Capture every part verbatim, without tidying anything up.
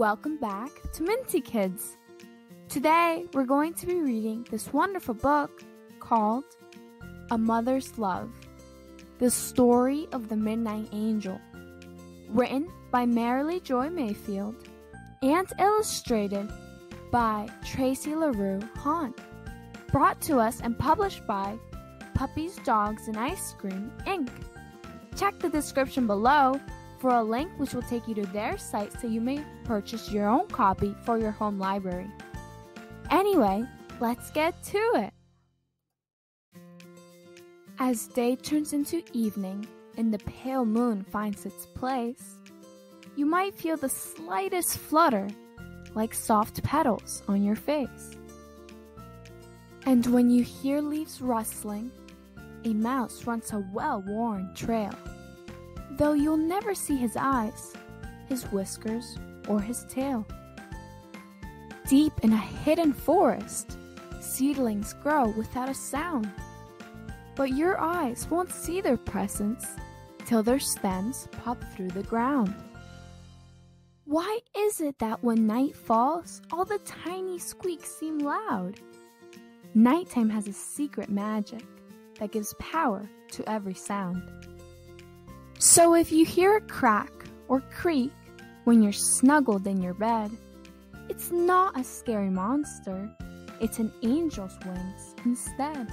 Welcome back to Minty Kids. Today, we're going to be reading this wonderful book called A Mother's Love, The Story of the Midnight Angel, written by Marilee Joy Mayfield and illustrated by Tracy LaRue Hohn, brought to us and published by Puppies, Dogs, and Ice Cream, Incorporated. Check the description below for a link which will take you to their site so you may purchase your own copy for your home library. Anyway, let's get to it. As day turns into evening and the pale moon finds its place, you might feel the slightest flutter like soft petals on your face. And when you hear leaves rustling, a mouse runs a well-worn trail. Though you'll never see his eyes, his whiskers, or his tail. Deep in a hidden forest, seedlings grow without a sound, but your eyes won't see their presence till their stems pop through the ground. Why is it that when night falls, all the tiny squeaks seem loud? Nighttime has a secret magic that gives power to every sound. So if you hear a crack or creak when you're snuggled in your bed, it's not a scary monster, it's an angel's wings instead.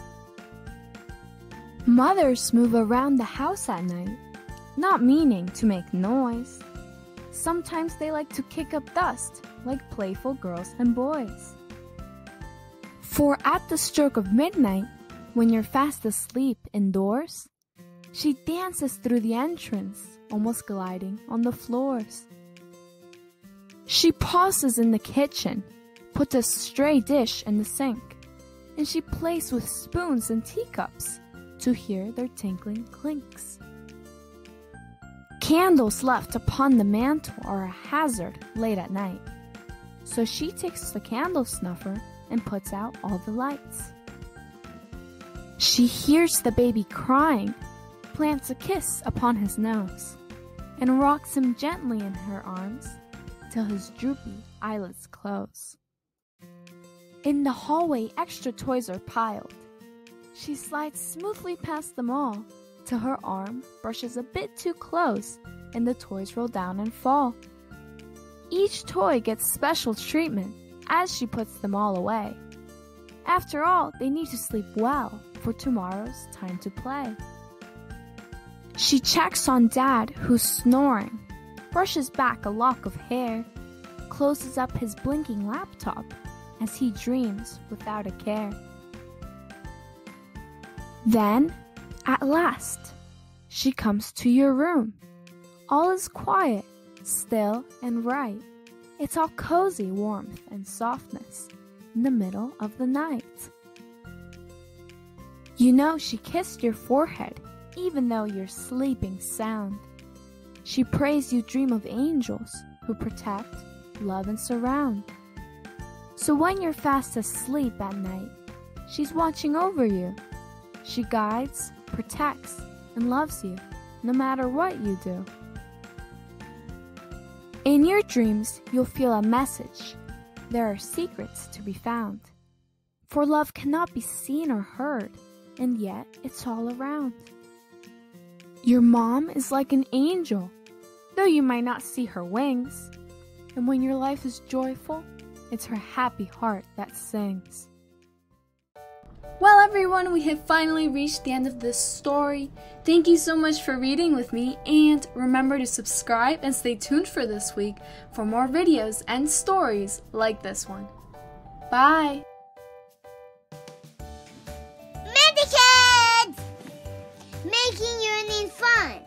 Mothers move around the house at night, not meaning to make noise. Sometimes they like to kick up dust like playful girls and boys. For at the stroke of midnight, when you're fast asleep indoors, she dances through the entrance, almost gliding on the floors. She pauses in the kitchen, puts a stray dish in the sink, and she plays with spoons and teacups to hear their tinkling clinks. Candles left upon the mantle are a hazard late at night, so she takes the candle snuffer and puts out all the lights. She hears the baby crying, plants a kiss upon his nose, and rocks him gently in her arms till his droopy eyelids close. In the hallway, extra toys are piled. She slides smoothly past them all till her arm brushes a bit too close and the toys roll down and fall. Each toy gets special treatment as she puts them all away. After all, they need to sleep well for tomorrow's time to play. She checks on Dad, who's snoring, brushes back a lock of hair, closes up his blinking laptop as he dreams without a care. Then, at last, she comes to your room. All is quiet, still, and right. It's all cozy warmth and softness in the middle of the night. You know she kissed your forehead, even though you're sleeping sound. She prays you dream of angels who protect, love, and surround. So when you're fast asleep at night, she's watching over you. She guides, protects, and loves you, no matter what you do. In your dreams, you'll feel a message. There are secrets to be found. For love cannot be seen or heard, and yet it's all around. Your mom is like an angel, though you might not see her wings. And when your life is joyful, it's her happy heart that sings. Well, everyone, we have finally reached the end of this story. Thank you so much for reading with me, and remember to subscribe and stay tuned for this week for more videos and stories like this one. Bye! Minty Kids! Making your name fun!